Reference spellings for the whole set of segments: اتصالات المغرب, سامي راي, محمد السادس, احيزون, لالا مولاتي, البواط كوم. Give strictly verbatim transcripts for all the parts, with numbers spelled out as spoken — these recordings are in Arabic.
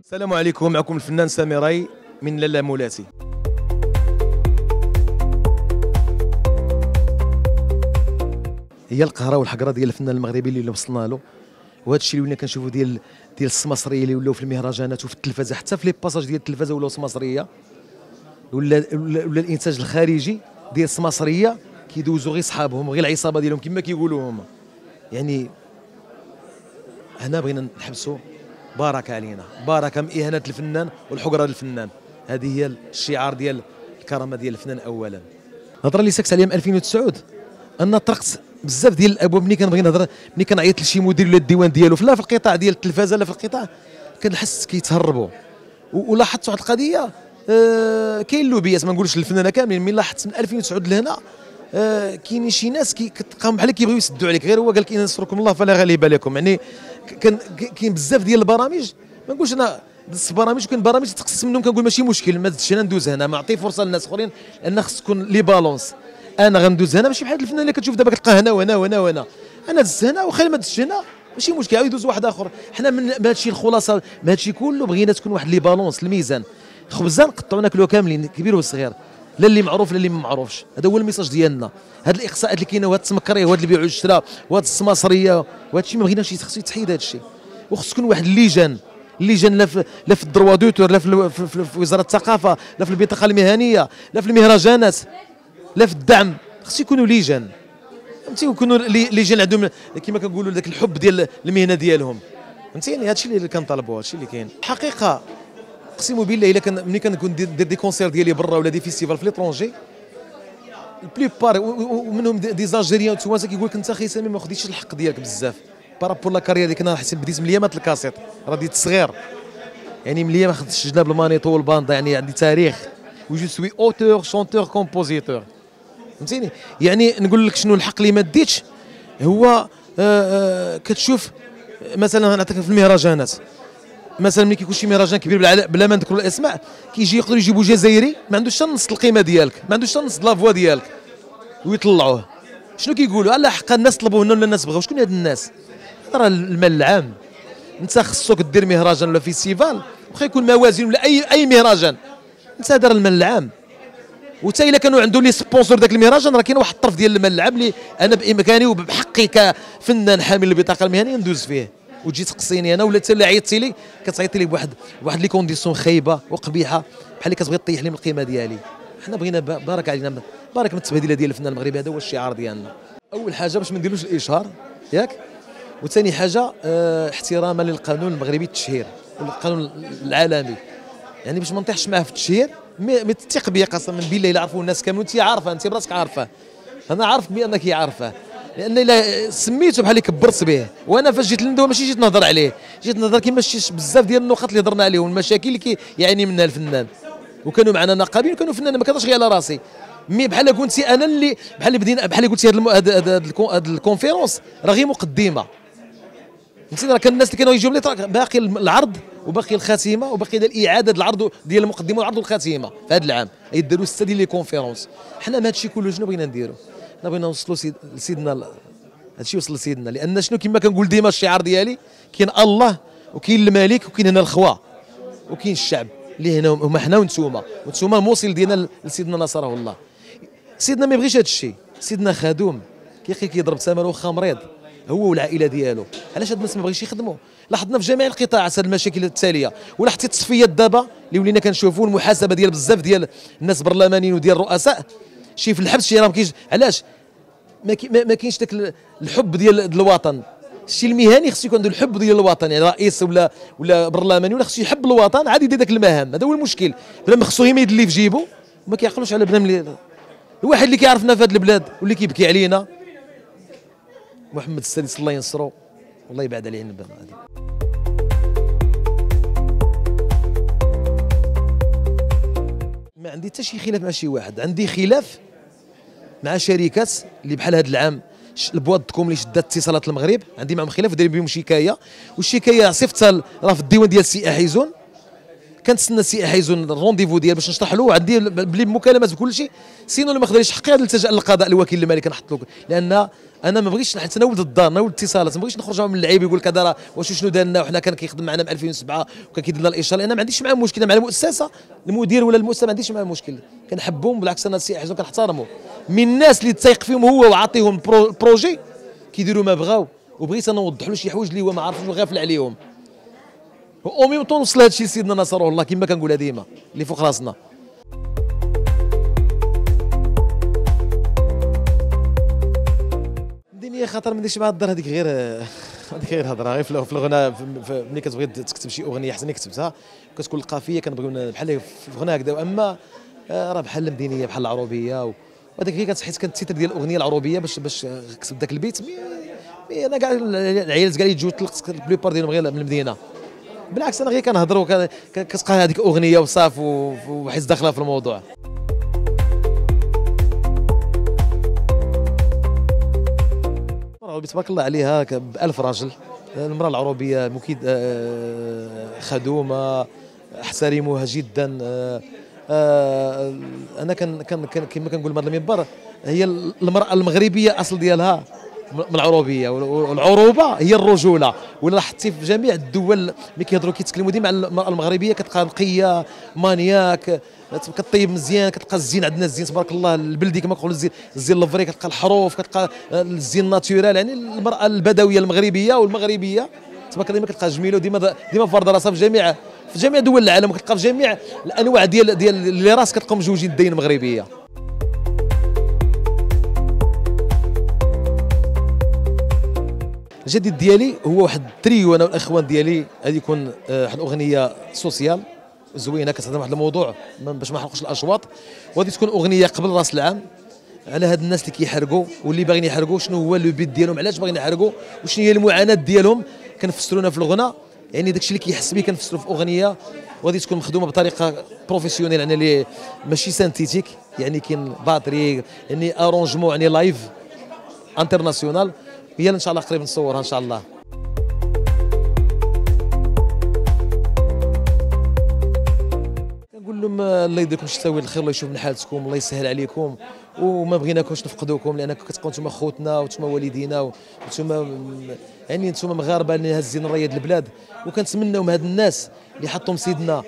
السلام عليكم، معكم الفنان سامي راي من لالا مولاتي. هي القهره والحقره ديال الفنان المغربي اللي وصلنا له، وهذا الشيء اللي ولينا كنشوفوا ديال ديال السمصريه اللي ولاو في المهرجانات وفي التلفزه، حتى في لي باساج ديال التلفزه ولاو سمصريه، ولا ولا الانتاج الخارجي ديال السمصريه كيدوزوا غير صحابهم وغير العصابه ديالهم كما كيقولوا هما. يعني هنا بغينا نحبسوا، بارك علينا، بارك من إهانة الفنان والحقرة للفنان. هذه هي الشعار ديال الكرامة ديال الفنان أولا. الهضرة اللي ساكت عليها من ألفين وتسعة أنا طرقت بزاف ديال الأبواب ملي كنبغي نهضر، ملي كنعيط لشي مدير ولا الديوان ديالو لا في القطاع ديال التلفازة لا في القطاع، كنحس كيتهربوا. ولاحظت واحد القضية أه كاين لوبيات، ما نقولش الفنانة كاملين، ملي لاحظت من ألفين وتسعة لهنا أه كاينين شي ناس كتلقاهم بحال كيبغيو يسدوا عليك، غير هو قال لك إن ينصركم الله فلا غالب لكم. يعني كان كاين بزاف ديال البرامج، ما نقولش انا ضد البرامج، وكاين برامج تقسم منهم كنقول ماشي مشكل، ما زدتش انا ندوز هنا، ما نعطي فرصه لناس اخرين، لان خص تكون لي بالونس. انا غندوز هنا ماشي بحال الفنان اللي كتشوف دابا كتلقاه هنا وهنا وهنا وهنا، انا دزت هنا وخا ما دزتش هنا ماشي مشكل، عاود يدوز واحد اخر. حنا من هذا الشيء الخلاصه، من هذا الشيء كله بغينا تكون واحد لي بالونس، الميزان، خبزه نقطعوا ناكلوها كاملين، كبير والصغير، لا اللي معروف لا اللي ما معروفش. هذا هو الميساج ديالنا. هاد الاقصاءات اللي كاينه وهاد التمكريه وهاد البيع والشراء وهاد السماسريه وهاد الشيء ما بغيناش، خصو يتحيد هاد الشيء، وخص تكون واحد اللجان، اللجان لا في لا في الدروا دوتور، لا في, في, في وزاره الثقافه، لا في البطاقه المهنيه، لا في المهرجانات، لا في الدعم، خص يكونوا لجان، فهمتي، ويكونوا لجان عندهم كما كنقولوا ذاك الحب ديال المهنه ديالهم، فهمتي. يعني هاد الشيء اللي كنطالبوا، هاد الشيء اللي كاين الحقيقه. اقسم بالله الا كان ملي كنكون دير دي, دي كونسير ديالي برا ولا دي فيستيفال في ليترونجي، البلي بار ومنهم دي زالجيريان والتوانسه كيقول لك انت اخي سامي ما خديتش الحق ديالك بزاف بارابور لا كارير ديالك. انا حيت بديت مليا مات الكاسيط، راه ديت صغير، يعني مليا ما خدتش جناب المانيطو والباندا، يعني عندي تاريخ، وجو سوي اوتور شونتور كومبوزيتور، فهمتيني. يعني نقول لك شنو الحق اللي ما ديتش هو آآ آآ كتشوف مثلا، نعطيك في المهرجانات مثلا، ملي كيكون شي مهرجان كبير بلا ما نذكروا الاسماء، كيجي يقدروا يجيبوا جزائري ما عندوش حتى نص القيمه ديالك، ما عندوش حتى نص لافوا ديالك، ويطلعوه. شنو كيقولوا؟ على حق الناس طلبوا هنا ولا الناس بغاو. شكون هاد الناس؟ راه المال العام. انت خصك دير مهرجان ولا فيستيفال، واخا يكون موازين ولا اي اي مهرجان، انت دار المال العام. وتا الا كانوا عندهم لي سبونسور داك المهرجان، راه كاين واحد الطرف ديال المال العام اللي انا بامكاني وبحقي كفنان حامل البطاقه المهنيه ندوز فيه، وتجي تقصيني انا، ولا تلا عيطتي لي كتعيطي لي بواحد واحد لي كونديسيون خايبه وقبيحه، بحال اللي كتبغي طيح لي من القيمه ديالي. حنا بغينا بارك علينا، بارك من التبهدله ديال الفنان المغربي، هذا هو الشعار ديالنا. اول حاجه باش ما نديروش الاشهار ياك، وثاني حاجه اه احتراما للقانون المغربي التشهير والقانون العالمي، يعني باش ما نطيحش معاه في التشهير. ما تثق بيا قسما بالله الا عرفوا الناس كاملين، انت عارفه، انت براسك عارفه، انا عارف بانك عارفه، لان الا سميته بحال اللي كبرت به. وانا فاش جيت لندوه ماشي جيت نهضر عليه، جيت نهضر كما شتي بزاف ديال النقط اللي هضرنا عليهم، المشاكل اللي كيعاني منها الفنان، وكانوا معنا ناقابين، وكانوا فنان ما كنهضرش غير على راسي. مي بحال قلتي انا اللي بحال اللي بدينا، بحال اللي قلتي هاد الكونفيرونس راه غير مقدمه، فهمتي. راه كان الناس اللي كانوا يجيو لي باقي العرض وباقي الخاتمه وباقي الاعاده العرض ديال المقدمه والعرض والخاتمه في هذا العام، يداروا سته ديال لي كونفيرونس. حنا ما هادشي كله شنو بغينا نديرو؟ حنا بغينا نوصلوا لسيدنا، هادشي وصل لسيدنا، لان شنو كما كنقول ديما الشعار ديالي، كاين الله وكاين الملك وكاين هنا الخوا وكاين الشعب اللي هنا هما حنا ونتوما، ونتوما الموصل ديالنا لسيدنا نصره الله. سيدنا ما يبغيش هادشي، سيدنا خدوم كيخي كيضرب ثمره وخا مريض هو والعائله ديالو. علاش هاد الناس ما بغيش يخدموا؟ لاحظنا في جميع القطاعات هاد المشاكل التاليه، ولاحظتي التصفيات دابا اللي ولينا كنشوفوا المحاسبه ديال بزاف ديال الناس برلمانيين وديال الرؤساء، شي في الحبس شي راه ما كاينش. علاش ما ما كاينش داك الحب ديال الوطن؟ الشي المهني خصو يكون عنده الحب ديال الوطن، يعني رئيس ولا ولا برلماني ولا خصو يحب الوطن عاد يدير داك المهام. هذا هو المشكل، بلا ما خصو يميد اللي في جيبو وما كيعقلوش على بنام اللي الواحد اللي كيعرفنا في هذه البلاد واللي كيبكي علينا، محمد السادس الله ينصرو والله يبعد عليه النبأ. ما عندي حتى شي خلاف مع شي واحد، عندي خلاف مع شركات اللي بحال هذا العام البواط كوم اللي شدات اتصالات المغرب، عندي معهم خلاف ودايرين بهم شكايه، والشكايه عصفتها راه في الديوان ديال السي احيزون. كنتسنى السي احيزون الرونديفو ديال باش نشرح له، عندي بلي مكالمات بكل شيء، سينو اللي ما خداليش حقي غادي نلتجا للقضاء الوكيل المالي كنحط له، لان انا ما بغيتش، حيت انا ولد الدار، انا ولد الاتصالات، ما بغيتش نخرج من اللعيب يقول لك هذا راه واش شنو دار لنا، وحنا كان كيخدم معنا من ألفين وسبعة وكان كيدير لنا الاشاره، لان ما عنديش معاه مشكله مع المؤسسه، المدير ولا المؤسسه ما عنديش معاه مشكل، كنحبهم بالعكس. انا السي احيزون كنحترمه، من الناس اللي تيق فيهم هو وعاطيهم بروجي كيديروا ما بغاو، وبغيت انا نوضح له شي حوايج اللي هو ما عرفش وغافل عليهم، او ميم طون وصل هادشي لسيدنا نصره الله كما كنقولها ديما اللي فوق راسنا. يا خاطر ما نديرش مع الدار، هذيك غير هذيك غير هضره، غير في الغناء ملي كتبغي تكتب شي اغنيه حسن كتبتها كتكون القافيه كنبغيو بحال في الغناء هكذا، اما راه بحال المدينيه بحال العروبيه، وهذيك غير كتحيت كان التيتر ديال الاغنيه العروبيه باش باش كتب ذاك البيت. مي انا كاع العيالات كاع اللي يجيو تلقط البليبار ديالهم غير من المدينه، بالعكس انا غير كنهضروا كتبقى هذيك اغنيه وصافي وحيت داخله في الموضوع. تبارك الله عليها بألف راجل، المرأة العروبية مكيد خدومة، أحترموها جدا. أنا كان كان كما كنقول من المنبر، هي المرأة المغربية أصل ديالها من العروبية، والعروبة هي الرجولة، ولا حتى في جميع الدول ملي كيهضروا كيتكلموا ديما على المرأة المغربية كتلقاها نقية مانياك، كطيب مزيان، كتلقى الزين عندنا، الزين تبارك الله البلدي كما كنقولوا، الزين الزين لافري، كتلقى الحروف، كتلقى الزين ناتورال، يعني المرأة البدوية المغربية والمغربية تبارك الله ديما كتلقاها جميلة، وديما ديما فارضة راسها في جميع في جميع دول العالم، وكتلقى في جميع الأنواع ديال ديال اللي راس كتلقى مجوجين الدين المغربية. الجديد ديالي هو واحد التريو انا والاخوان ديالي، غادي يكون واحد الاغنيه سوسيال زوينه كتهضر واحد الموضوع باش ما نحرقوش الاشواط، وغادي تكون اغنيه قبل راس العام على هاد الناس اللي كيحرقوا واللي باغيين يحرقوا، شنو هو لو بيت ديالهم، علاش باغيين يحرقوا، وشنو هي المعاناه ديالهم، كنفسرونا في الغناء، يعني داكشي اللي كيحس به كنفسرو في اغنيه، وغادي تكون مخدومه بطريقه بروفيسيونيل، يعني اللي ماشي سانتيتيك، يعني كاين باطري، يعني ارونجمون، يعني لايف انترناسيونال. يلا ان شاء الله قريب نصورها ان شاء الله. كنقول لهم الله يديكم الشتاوي الخير، الله يشوف من حالتكم، الله يسهل عليكم، وما بغيناكمش نفقدوكم، لانكم كتبقاو نتوما خوتنا ونتوما والدينا ونتوما، يعني نتوما مغاربه اللي هازين الرايه ديال البلاد، وكنتمناو من هاد الناس اللي حطهم سيدنا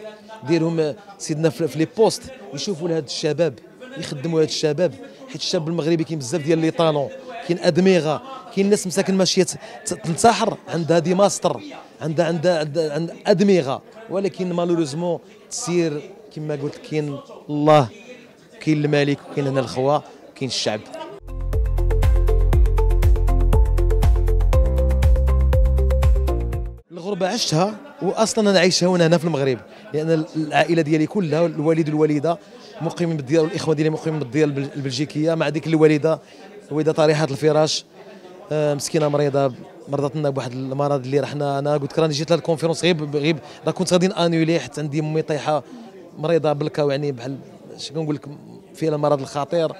ديرهم سيدنا في لي بوست، يشوفوا لهاد الشباب، يخدموا هاد الشباب، حيت الشاب المغربي كاين بزاف ديال لي طالون، كاين ادمغه، كاين ناس مساكن ماشيه تنتحر، عندها دي ماستر، عندها عندها عندها ادمغه، ولكن مالوروزمون تسير كما قلت، كاين الله، كاين الملك، وكاين هنا الخوه، كاين الشعب. الغربه عشتها، واصلا انا عايشها وانا هنا في المغرب، لان العائله ديالي كلها الوالد والوالده مقيمين بالديار، والاخوه ديالي مقيمين بالديار البلجيكيه، مع ديك الوالده الوالده طريحه الفراش، مسكينه مريضه، مرضت لنا بواحد المرض اللي رحنا، انا قلت لك راني جيت للكونفيرونس غير غير راه كنت غادي نانولي، حتى عندي امي طايحه مريضه بالكاو، يعني بحال اش كنقول لك فيها المرض الخطير،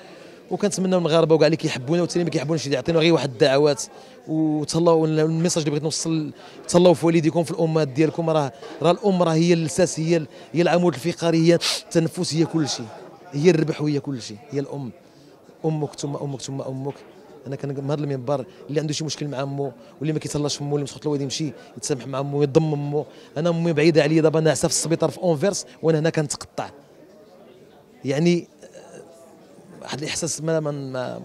وكنتمنى المغاربه وكاع اللي كيحبونا والتاني ما كيحبوناش يعطينا غير واحد الدعوات، وتهلاو. الميساج اللي بغيت نوصل، تهلاو في والديكم، في الامهات ديالكم، راه راه الام راه هي الاساس، هي هي العمود الفقري، هي التنفس، هي كل شيء، هي الربح، وهي كل شيء، هي الام. امك ثم امك ثم امك. انا كنقول من هذا المنبر، اللي عنده شي مشكل مع امه واللي ما كيتهلاش في امه واللي مسخط له واد يمشي يتسامح مع امه ويضم امه. انا امي بعيده عليا دابا، ناعسه في السبيطار في اونفيرس، وانا هنا كنتقطع، يعني واحد الاحساس ما من ما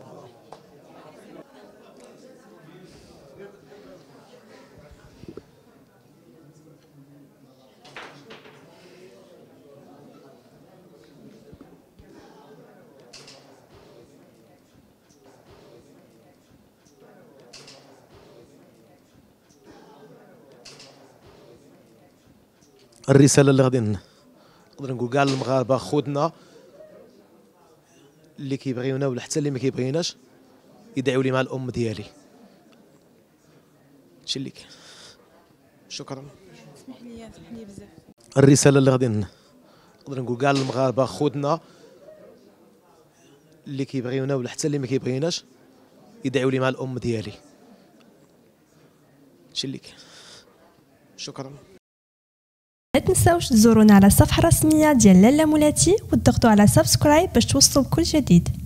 الرساله اللي غادي نقدر نقول كاع المغاربه خوتنا اللي كيبغيونا ولا حتى اللي ما كيبغيناش يدعيو لي مع الام ديالي. هادشي اللي كاين. شكرا. اسمح لي اسمح لي بزاف. الرساله اللي غادي نقدر نقول كاع المغاربه خوتنا اللي كيبغيونا ولا حتى اللي ما كيبغيناش يدعيوا لي مع الام ديالي. هادشي اللي كاين. شكرا. ما تنساوش تزورونا على الصفحه الرسميه ديال لالا مولاتي وتضغطوا على سبسكرايب باش توصلوا بكل جديد.